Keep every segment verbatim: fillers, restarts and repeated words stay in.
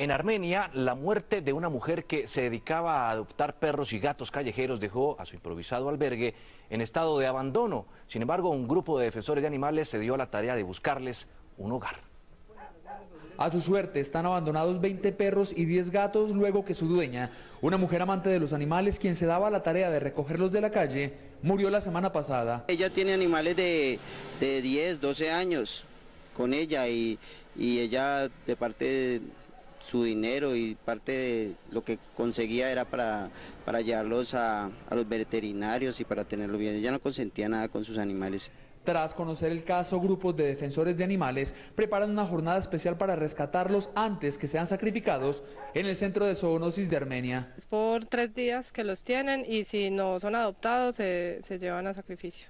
En Armenia, la muerte de una mujer que se dedicaba a adoptar perros y gatos callejeros dejó a su improvisado albergue en estado de abandono. Sin embargo, un grupo de defensores de animales se dio a la tarea de buscarles un hogar. A su suerte están abandonados veinte perros y diez gatos luego que su dueña, una mujer amante de los animales quien se daba a la tarea de recogerlos de la calle, murió la semana pasada. Ella tiene animales de, de diez, doce años con ella y, y ella de parte de su dinero y parte de lo que conseguía era para, para llevarlos a, a los veterinarios y para tenerlo bien. Ella no consentía nada con sus animales. Tras conocer el caso, grupos de defensores de animales preparan una jornada especial para rescatarlos antes que sean sacrificados en el centro de zoonosis de Armenia. Es por tres días que los tienen y si no son adoptados se, se llevan a sacrificio.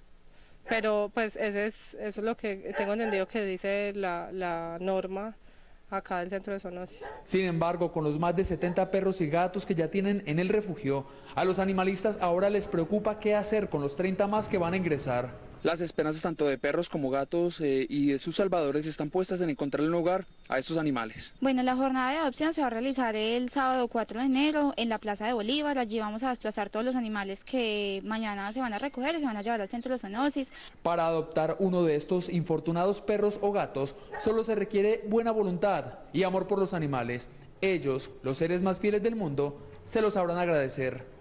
Pero pues ese es, eso es lo que tengo entendido que dice la, la norma acá del centro de zoonosis. Sin embargo, con los más de setenta perros y gatos que ya tienen en el refugio, a los animalistas ahora les preocupa qué hacer con los treinta más que van a ingresar. Las esperanzas tanto de perros como gatos eh, y de sus salvadores están puestas en encontrar un hogar a estos animales. Bueno, la jornada de adopción se va a realizar el sábado cuatro de enero en la plaza de Bolívar. Allí vamos a desplazar todos los animales que mañana se van a recoger y se van a llevar al centro de zoonosis. Para adoptar uno de estos infortunados perros o gatos solo se requiere buena voluntad y amor por los animales. Ellos, los seres más fieles del mundo, se los sabrán agradecer.